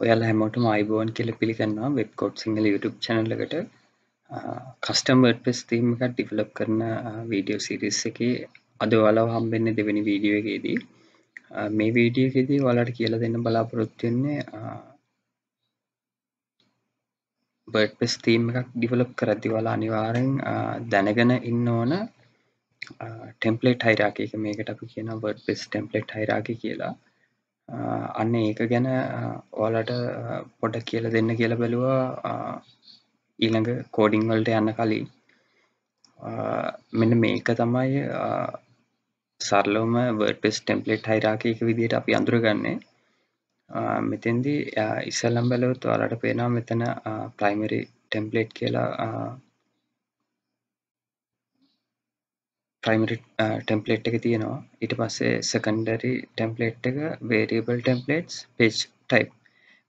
ඔයාලා හැමෝටම අයිබෝන් කියලා පිළිගන්නවා web code single youtube channel එකට custom wordpress theme එකක් develop කරන video series එකේ අද ඔයාලව හම්බෙන්නේ දෙවෙනි video එකේදී මේ video එකේදී ඔයාලට කියලා දෙන්න බලාපොරොත්තු වෙන්නේ wordpress theme එකක් develop කරද්දී ඔයාලා අනිවාර්යෙන් දැනගෙන ඉන්න ඕන template hierarchy එක මේකට අපි කියනවා wordpress template hierarchy කියලා අන්න ඒක ගැන ඔයාලට පොඩ්ඩක් කියලා දෙන්න කියලා බැලුවා ඊළඟ කෝඩින් වලට යන්න කලින් මෙන්න මේක තමයි සරලවම WordPress template hierarchy එක විදිහට අපි අඳුරගන්නේ මෙතෙන්දී ඉස්සෙල්ලම බලුවොත් ඔයාලට පේනවා මෙතන primary template කියලා primary template එක තියෙනවා ඊට පස්සේ secondary template එක variable templates page type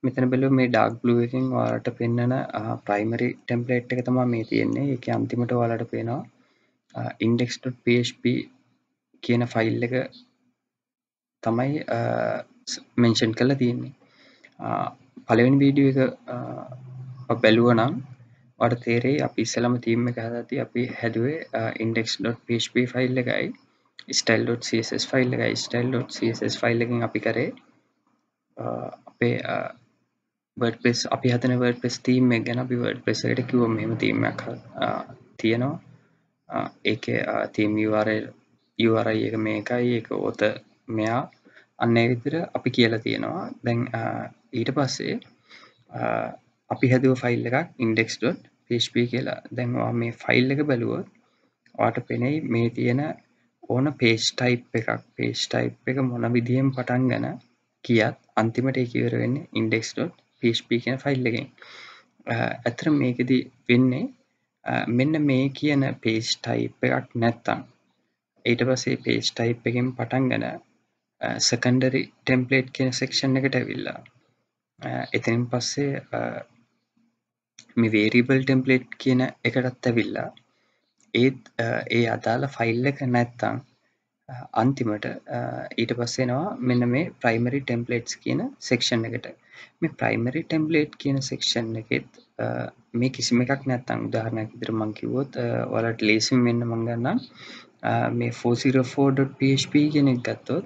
මෙතන බලුවොත් මේ dark blue එකෙන් ඔයාලට පෙන්නන primary template එක තමයි මේ තියෙන්නේ ඒකේ අන්තිමට ඔයාලට පේනවා index.php කියන file එක තමයි mention කරලා තියෙන්නේ පළවෙනි video එක ඔබ බලුවා නම් और तेरे आप इस्लाम थीम में कहा जाती है आप हेडवे index.php फाइल लगाए style.css फाइल लगाए style.css फाइल लगेंगे आप ही करे आपे WordPress आप ही हाथ में WordPress थीम में क्या ना भी WordPress ऐड क्यों में हम थीम में खा थी ना एक थीम URI एक में का एक उधर में आ अन्य इधर आप ही किया लाती है ना दें इधर पास से අපි හදුව ෆයිල් එකක් index.php කියලා. දැන් ඔයා මේ ෆයිල් එක බලුවොත් ඔයාට පෙනෙයි මේ තියෙන ඕන page type එකක්. page type එක මොන විදිහෙන් පටන් ගන්න කියත් අන්තිමට ඒක ඉවර වෙන්නේ index.php කියන ෆයිල් එකෙන්. අතර මේකෙදි වෙන්නේ මෙන්න මේ කියන page type එකක් නැත්තම් ඊට පස්සේ page type එකෙන් පටන් ගන්න secondary template කියන section එකට ඇවිල්ලා එතනින් පස්සේ මේ variable template කියන එකටත් ඇවිල්ලා ඒත් ඒ අදාළ ෆයිල් එක නැත්තම් අන්තිමට ඊට පස්සේ එනවා මෙන්න මේ primary templates කියන section එකට මේ primary template කියන section එකෙත් මේ කිසිම එකක් නැත්තම් උදාහරණයක් විදිහට මම කිව්වොත් ඔයාලට ලේසියෙන් මෙන්න මම ගන්නම් මේ 404.php කියන එක ගත්තොත්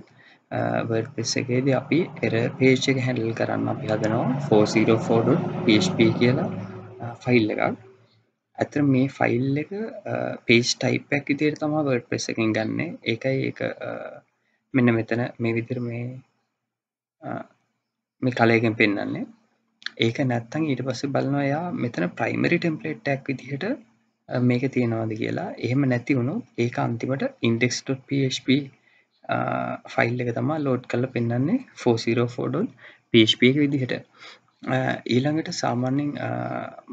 WordPress එකේදී අපි error page එක handle කරන්න අපි හදනවා 404.php කියලා ෆයිල් එකක්. අතන මේ ෆයිල් එක page type එකක් විදිහට තමයි WordPress එකෙන් ගන්නෙ. ඒකයි ඒක මෙන්න මෙතන මේ විදිහට මේ කලයකින් පෙන්නන්නේ. ඒක නැත්තම් ඊට පස්සේ බලනවා යා මෙතන primary template එකක් විදිහට මේක තියනවාද කියලා. එහෙම නැති වුණොත් ඒක අන්තිමට index.php ෆයිල් එක තමයි ලෝඩ් කරලා පෙන්නන්නේ 404.php එක විදිහට. ඊළඟට සාමාන්‍යයෙන්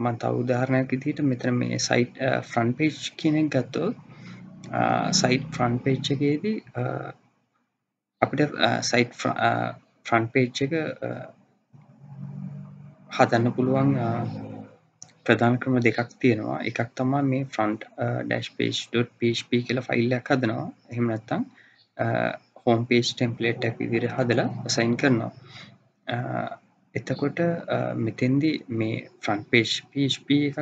මම තව උදාහරණයක් විදිහට මෙතන මේ site front page කියන එක ගත්තොත් site front page එකේදී අපිට site front page එක හදන්න පුළුවන් ප්‍රධාන ක්‍රම දෙකක් තියෙනවා. එකක් තමයි මේ front-page.php කියලා ෆයිල් එකක් හදනවා. එහෙම නැත්නම් होम पेज टेम्पलेट එක විදිහට හදලා assign කරනවා. එතකොට මෙතෙන්දි මේ front page php එකක්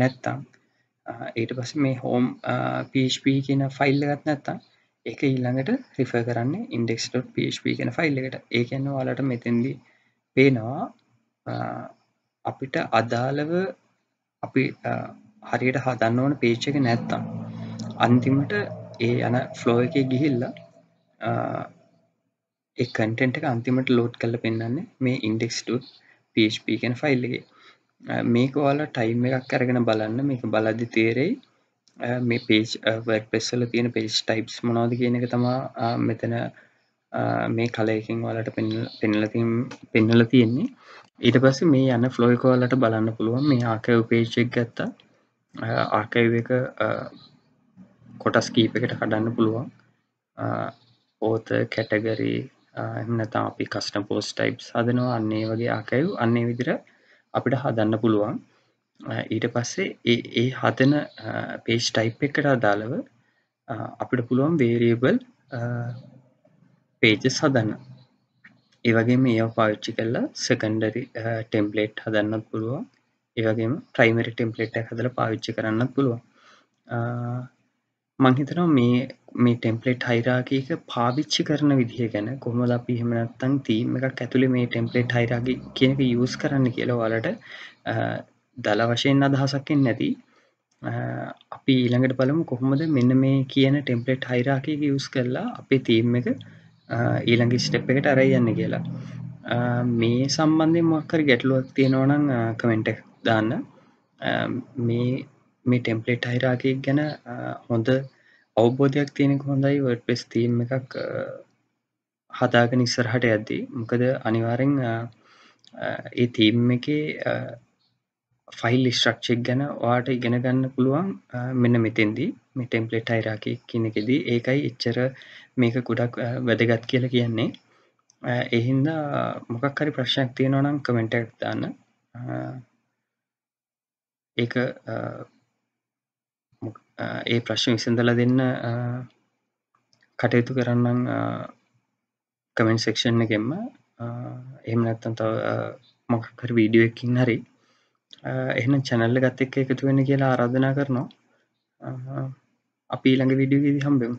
නැත්තම් ඊට පස්සේ මේ home php කියන ෆයිල් එකක් නැත්තම් ඒක ඊළඟට refer කරන්නේ index.php කියන ෆයිල් එකට. ඒ කියන්නේ ඔයාලට මෙතෙන්දි පේනවා අපිට අදාළව අපි හරියට හදන්න ඕන page එක නැත්තම් අන්තිමට ඒ යන ෆ්ලෝ එකේ ගිහිල්ලා ඒ කන්ටෙන්ට් එක අන්තිමට ලෝඩ් කරලා පෙන්නන්නේ මේ index.php කියන ෆයිල් එකේ. මේක ඔයාලා ටයිම් එකක් අරගෙන බලන්න. මේක බලද්දි තේරෙයි මේ page WordPress වල තියෙන page types මොනවද කියන එක තමයි මෙතන මේ කලයකින් ඔයාලට පෙන්නලා තියෙන්නේ. ඊට පස්සේ මේ යන ෆ්ලෝ එක ඔයාලට බලන්න පුළුවන්. මේ archive page එක ගත්තා. archive එක කොටස් කීපයකට හදන්න පුළුවන්. author category එහෙම නැත්නම් අපි custom post types හදනවා. අන්න ඒ වගේ archive අන්න ඒ විදිහට අපිට හදන්න පුළුවන්. ඊට පස්සේ ඒ හදන page type එකට අදාළව අපිට පුළුවන් variable pages හදන්න. ये वाके में ये पाविच्ची करला सेकेंडरी टेम्पलेट हदारना पुलवा ये वाके में प्राइमरी टेम्पलेट एक हदला पाविच्ची करना पुलवा मंगितरा में टेम्पलेट हायरार्की के पाविच्ची करना विधिये क्या ना कोमला पी हमने तंग ती में का कैथुले में टेम्पलेट हायरार्की किए के यूज़ करने के लिए वाला टे दालावशे इन्ना धासके नदी अपी इलंगड़ पालम कोहमदे मिन्न में किए ना टेम्पलेट हायरार्की के यूज़ करला अपे टीम में के ඊළඟ ස්ටෙප් එකට අරයි යන්නේ කියලා. මේ සම්බන්ධයෙන් මොකක් හරි ගැටලුවක් තියෙනවා නම් කමෙන්ට් එකක් දාන්න. මේ ටෙම්ප්ලේට් හයිරාකි එක ගැන හොඳ අවබෝධයක් තියෙන එක හොඳයි WordPress theme එකක් හදාගෙන ඉස්සරහට යද්දී. මොකද අනිවාර්යෙන් ඒ theme එකේ ෆයිල් ස්ට්‍රක්චර් එක ගැන ඔයාලට ඉගෙන ගන්න පුළුවන් මෙන්න මෙතෙන්දී. මේ ටෙම්ප්ලේට් හයිරාකි කියන එකේදී ඒකයි එච්චර මේක ගොඩක් වැදගත් කියලා කියන්නේ. ඒ හින්දා මොකක් හරි ප්‍රශ්නයක් තියෙනවා නම් කමෙන්ට් එකක් දාන්න. ඒක ඒ ප්‍රශ්න විසඳලා දෙන්න කටයුතු කරන්නම් කමෙන්ට් සෙක්ෂන් එකෙන්ම. එහෙම නැත්නම් තව මොකක් හරි වීඩියෝ එකකින් හරි එහෙනම් channel එකත් එක්ක එකතු වෙන්න කියලා ආරාධනා කරනවා. අපි ඊළඟ වීඩියෝ එකේදී හම්බෙමු.